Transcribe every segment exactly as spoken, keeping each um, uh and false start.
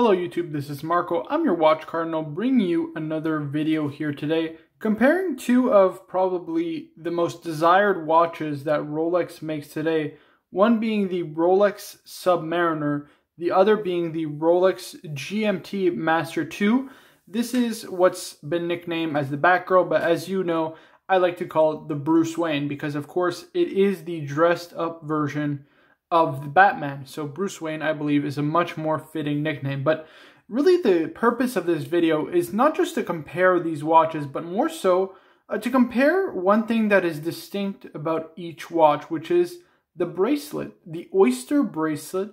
Hello YouTube, this is Marco. I'm your Watch Cardinal, bringing you another video here today comparing two of probably the most desired watches that Rolex makes today, one being the Rolex Submariner, the other being the Rolex G M T Master two. This is what's been nicknamed as the Batgirl, but as you know, I like to call it the Bruce Wayne because of course it is the dressed up version of the Batman. So Bruce Wayne, I believe, is a much more fitting nickname. But really the purpose of this video is not just to compare these watches, but more so uh, to compare one thing that is distinct about each watch, which is the bracelet, the Oyster bracelet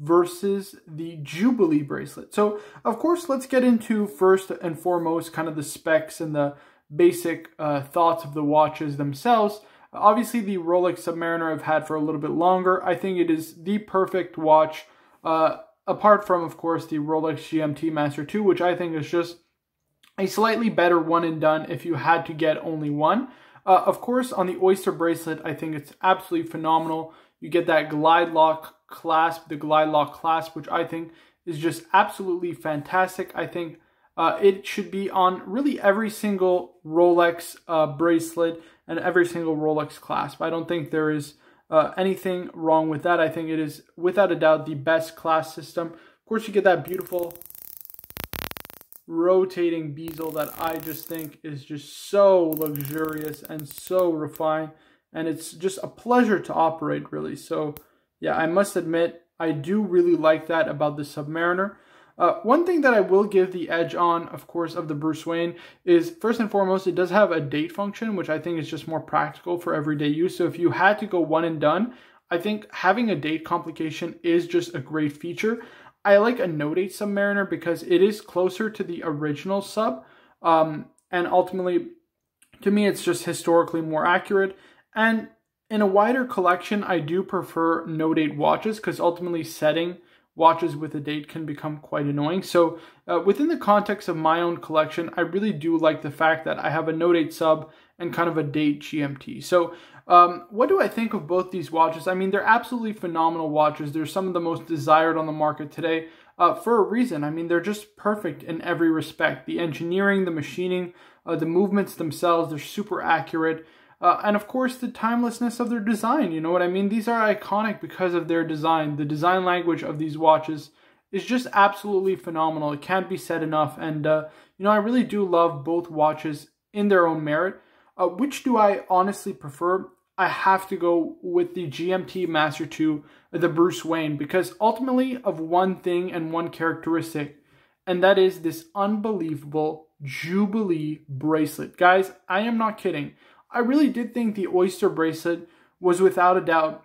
versus the Jubilee bracelet. So of course, let's get into first and foremost kind of the specs and the basic uh, thoughts of the watches themselves. Obviously, the Rolex Submariner I've had for a little bit longer. I think it is the perfect watch, uh, apart from, of course, the Rolex G M T Master two, which I think is just a slightly better one and done if you had to get only one. Uh, of course, on the Oyster bracelet, I think it's absolutely phenomenal. You get that Glide Lock clasp, the Glide Lock clasp, which I think is just absolutely fantastic. I think Uh, it should be on really every single Rolex uh, bracelet and every single Rolex clasp. I don't think there is uh, anything wrong with that. I think it is, without a doubt, the best clasp system. Of course, you get that beautiful rotating bezel that I just think is just so luxurious and so refined. And it's just a pleasure to operate, really. So, yeah, I must admit, I do really like that about the Submariner. Uh, one thing that I will give the edge on, of course, of the Bruce Wayne is, first and foremost, it does have a date function, which I think is just more practical for everyday use. So if you had to go one and done, I think having a date complication is just a great feature. I like a no-date Submariner because it is closer to the original sub. Um, and ultimately, to me, it's just historically more accurate. And in a wider collection, I do prefer no-date watches because ultimately setting watches with a date can become quite annoying. So uh, within the context of my own collection, I really do like the fact that I have a no-date sub and kind of a date G M T. So um, what do I think of both these watches? I mean, they're absolutely phenomenal watches. They're some of the most desired on the market today uh, for a reason. I mean, they're just perfect in every respect. The engineering, the machining, uh, the movements themselves, they're super accurate. Uh, and of course, the timelessness of their design, you know what I mean? These are iconic because of their design. The design language of these watches is just absolutely phenomenal. It can't be said enough. And, uh, you know, I really do love both watches in their own merit. Uh, which do I honestly prefer? I have to go with the G M T Master two, the Bruce Wayne, because ultimately of one thing and one characteristic, and that is this unbelievable Jubilee bracelet. Guys, I am not kidding. I really did think the Oyster bracelet was without a doubt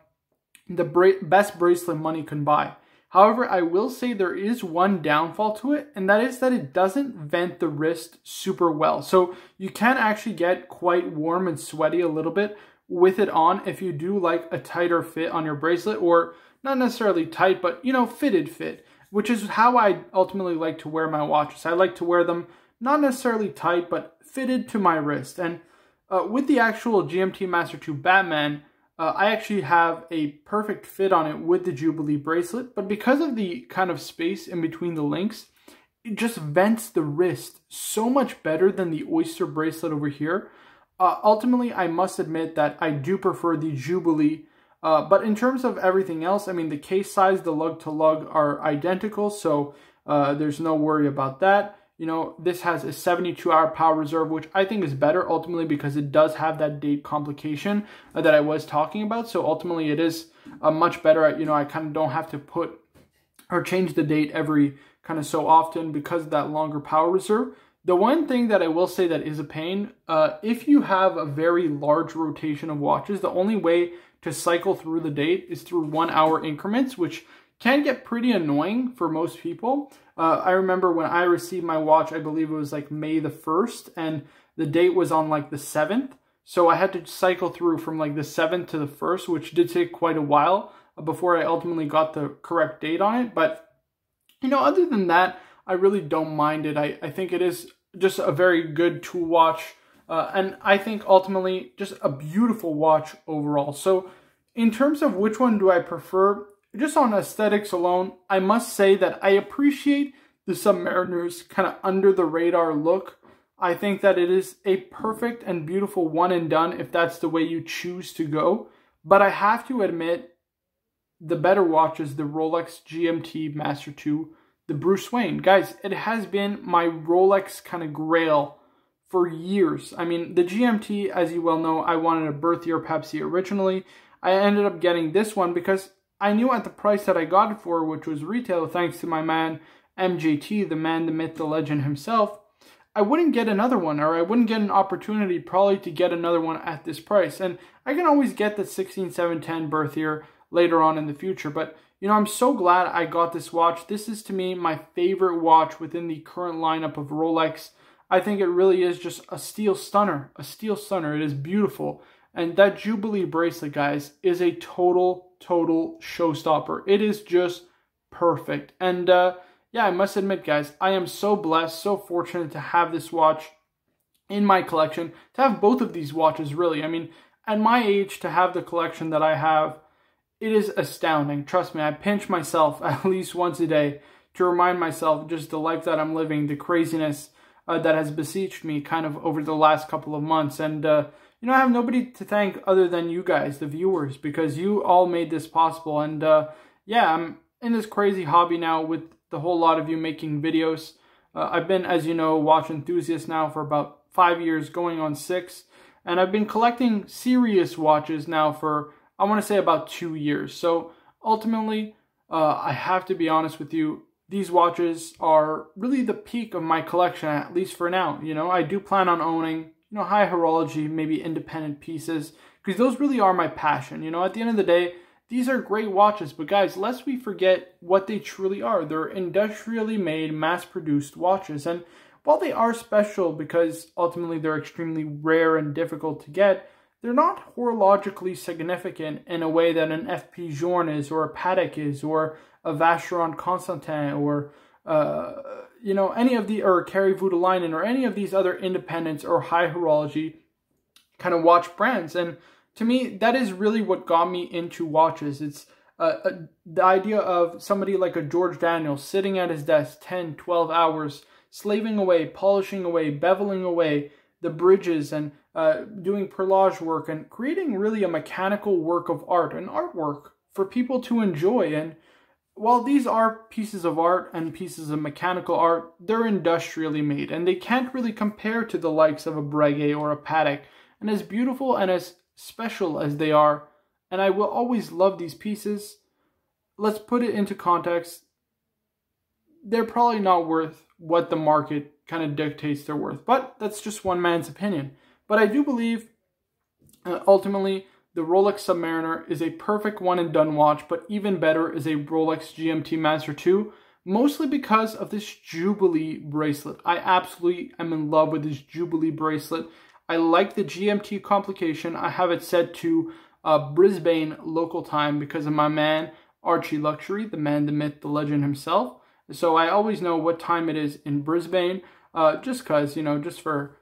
the bra best bracelet money can buy. However, I will say there is one downfall to it, and that is that it doesn't vent the wrist super well. So you can actually get quite warm and sweaty a little bit with it on if you do like a tighter fit on your bracelet, or not necessarily tight, but, you know, fitted fit, which is how I ultimately like to wear my watches. I like to wear them not necessarily tight, but fitted to my wrist. And Uh, with the actual G M T Master two Batman, uh, I actually have a perfect fit on it with the Jubilee bracelet, but because of the kind of space in between the links, it just vents the wrist so much better than the Oyster bracelet over here. Uh, ultimately, I must admit that I do prefer the Jubilee, uh, but in terms of everything else, I mean, the case size, the lug to lug are identical, so uh, there's no worry about that. You know, this has a seventy-two hour power reserve, which I think is better ultimately because it does have that date complication uh, that I was talking about. So ultimately it is uh, much better. At, you know, I kind of don't have to put or change the date every kind of so often because of that longer power reserve. The one thing that I will say that is a pain, uh, if you have a very large rotation of watches, the only way to cycle through the date is through one hour increments, which can get pretty annoying for most people. Uh, I remember when I received my watch, I believe it was like May the first, and the date was on like the seventh. So I had to cycle through from like the seventh to the first, which did take quite a while before I ultimately got the correct date on it. But, you know, other than that, I really don't mind it. I, I think it is just a very good tool watch. Uh, and I think ultimately just a beautiful watch overall. So in terms of which one do I prefer, just on aesthetics alone, I must say that I appreciate the Submariner's kind of under-the-radar look. I think that it is a perfect and beautiful one and done if that's the way you choose to go. But I have to admit, the better watch is the Rolex G M T Master two, the Bruce Wayne. Guys, it has been my Rolex kind of grail for years. I mean, the G M T, as you well know, I wanted a Birth Year Pepsi originally. I ended up getting this one because I knew at the price that I got it for, which was retail, thanks to my man M J T, the man, the myth, the legend himself, I wouldn't get another one, or I wouldn't get an opportunity probably to get another one at this price. And I can always get the sixteen seven ten Birth Year later on in the future. But, you know, I'm so glad I got this watch. This is, to me, my favorite watch within the current lineup of Rolex. I think it really is just a steel stunner, a steel stunner. It is beautiful. And that Jubilee bracelet, guys, is a total, total showstopper. It is just perfect. And, uh, yeah, I must admit, guys, I am so blessed, so fortunate to have this watch in my collection, to have both of these watches, really. I mean, at my age, to have the collection that I have, it is astounding. Trust me, I pinch myself at least once a day to remind myself just the life that I'm living, the craziness uh, that has besieged me kind of over the last couple of months. And, uh, you know, I have nobody to thank other than you guys, the viewers, because you all made this possible. And, uh, yeah, I'm in this crazy hobby now with the whole lot of you making videos. Uh, I've been, as you know, watch enthusiast now for about five years, going on six. And I've been collecting serious watches now for, I want to say, about two years. So ultimately, uh, I have to be honest with you, these watches are really the peak of my collection, at least for now. You know, I do plan on owning, you know, high horology, maybe independent pieces, because those really are my passion. You know, at the end of the day, these are great watches, but guys, lest we forget what they truly are. They're industrially made, mass-produced watches. And while they are special because ultimately they're extremely rare and difficult to get, they're not horologically significant in a way that an F P Journe is, or a Patek is, or a Vacheron Constantin, or, uh, you know, any of the, or Kari Voutilainen, or any of these other independents or high horology kind of watch brands. And to me, that is really what got me into watches. It's uh, uh, the idea of somebody like a George Daniel sitting at his desk ten, twelve hours, slaving away, polishing away, beveling away the bridges, and uh, doing perlage work, and creating really a mechanical work of art, an artwork for people to enjoy. And while these are pieces of art and pieces of mechanical art, they're industrially made, and they can't really compare to the likes of a Breguet or a Patek. And as beautiful and as special as they are, and I will always love these pieces, let's put it into context, they're probably not worth what the market kind of dictates they're worth. But that's just one man's opinion. But I do believe, uh, ultimately, the Rolex Submariner is a perfect one and done watch, but even better is a Rolex G M T Master two, mostly because of this Jubilee bracelet. I absolutely am in love with this Jubilee bracelet. I like the G M T complication. I have it set to uh, Brisbane local time because of my man, Archie Luxury, the man, the myth, the legend himself. So I always know what time it is in Brisbane, uh, just because, you know, just for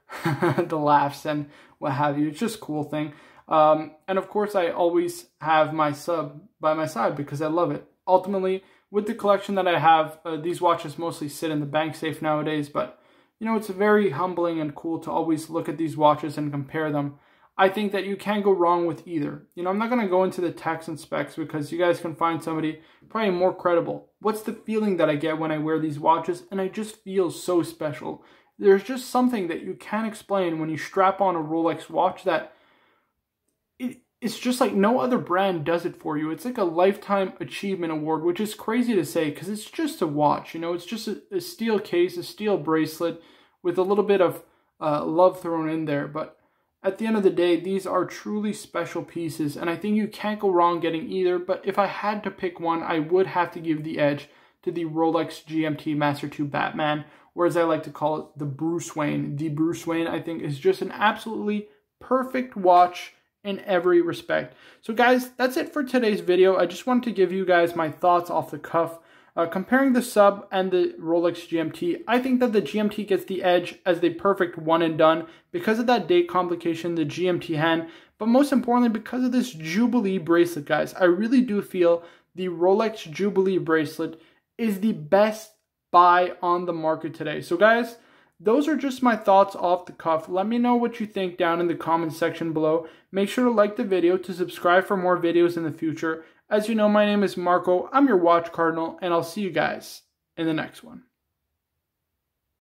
the laughs and what have you. It's just a cool thing. Um, and of course, I always have my sub by my side because I love it. Ultimately, with the collection that I have, uh, these watches mostly sit in the bank safe nowadays, but you know, it's very humbling and cool to always look at these watches and compare them. I think that you can't go wrong with either. You know, I'm not going to go into the techs and specs because you guys can find somebody probably more credible. What's the feeling that I get when I wear these watches? And I just feel so special. There's just something that you can't explain when you strap on a Rolex watch that it, it's just like no other brand does it for you. It's like a lifetime achievement award, which is crazy to say because it's just a watch. You know, it's just a, a steel case, a steel bracelet, with a little bit of uh, love thrown in there. But at the end of the day, these are truly special pieces, and I think you can't go wrong getting either. But if I had to pick one, I would have to give the edge to the Rolex G M T Master two Batman, or as I like to call it, the Bruce Wayne. The Bruce Wayne, I think, is just an absolutely perfect watch in every respect. So guys, that's it for today's video. I just wanted to give you guys my thoughts off the cuff. Uh, comparing the Sub and the Rolex G M T, I think that the G M T gets the edge as the perfect one and done because of that date complication, the G M T hand, but most importantly because of this Jubilee bracelet, guys. I really do feel the Rolex Jubilee bracelet is the best buy on the market today. So guys, those are just my thoughts off the cuff. Let me know what you think down in the comment section below. Make sure to like the video, to subscribe for more videos in the future. As you know, my name is Marco, I'm your Watch Cardinal, and I'll see you guys in the next one.